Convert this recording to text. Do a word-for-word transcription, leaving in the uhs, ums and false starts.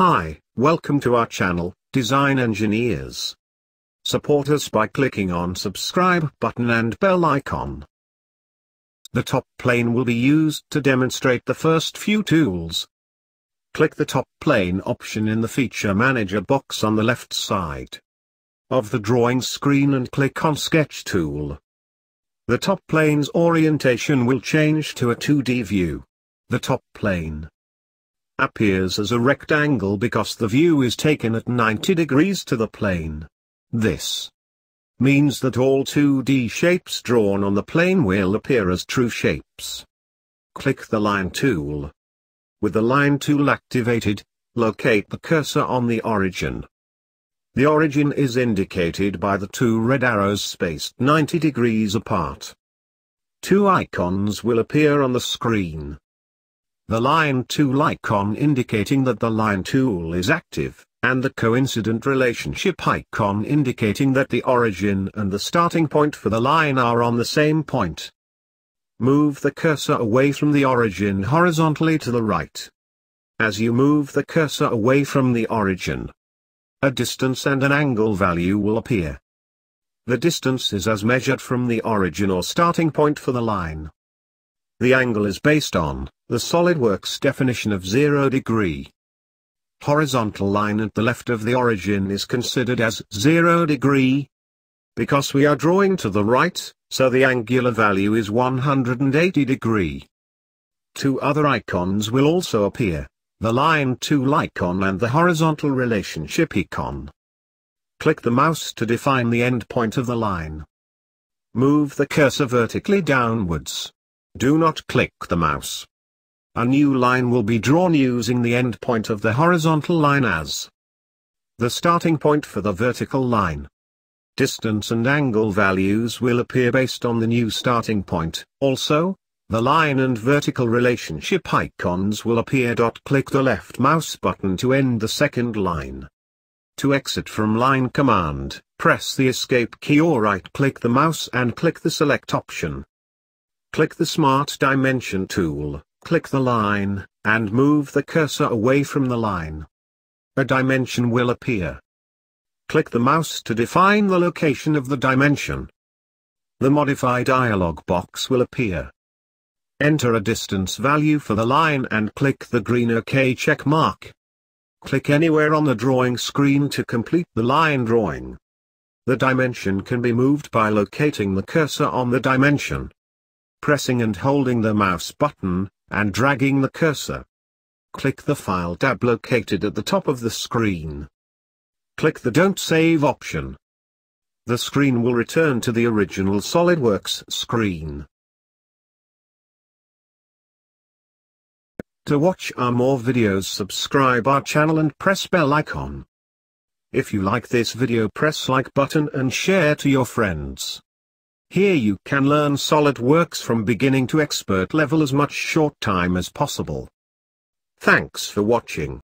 Hi, welcome to our channel, Design Engineers. Support us by clicking on subscribe button and bell icon. The top plane will be used to demonstrate the first few tools. Click the top plane option in the feature manager box on the left side of the drawing screen and click on sketch tool. The top plane's orientation will change to a two D view. The top plane appears as a rectangle because the view is taken at ninety degrees to the plane. This means that all two D shapes drawn on the plane will appear as true shapes. Click the Line tool. With the Line tool activated, locate the cursor on the origin. The origin is indicated by the two red arrows spaced ninety degrees apart. Two icons will appear on the screen. The Line tool icon indicating that the Line tool is active, and the coincident relationship icon indicating that the origin and the starting point for the line are on the same point. Move the cursor away from the origin horizontally to the right. As you move the cursor away from the origin, a distance and an angle value will appear. The distance is as measured from the origin or starting point for the line. The angle is based on the SolidWorks definition of zero degree. Horizontal line at the left of the origin is considered as zero degree. Because we are drawing to the right, so the angular value is one hundred eighty degree. Two other icons will also appear, the Line tool icon and the horizontal relationship icon. Click the mouse to define the end point of the line. Move the cursor vertically downwards. Do not click the mouse. A new line will be drawn using the end point of the horizontal line as the starting point for the vertical line. Distance and angle values will appear based on the new starting point. Also, the line and vertical relationship icons will appear. Click the left mouse button to end the second line. To exit from Line command, press the Escape key or right-click the mouse and click the Select option. Click the Smart Dimension tool, click the line, and move the cursor away from the line. A dimension will appear. Click the mouse to define the location of the dimension. The Modify dialog box will appear. Enter a distance value for the line and click the green OK check mark. Click anywhere on the drawing screen to complete the line drawing. The dimension can be moved by locating the cursor on the dimension, pressing and holding the mouse button, and dragging the cursor. Click the File tab located at the top of the screen. Click the Don't Save option. The screen will return to the original SolidWorks screen. To watch our more videos, subscribe our channel and press bell icon. If you like this video, press like button and share to your friends. Here you can learn SolidWorks from beginning to expert level as much short time as possible. Thanks for watching.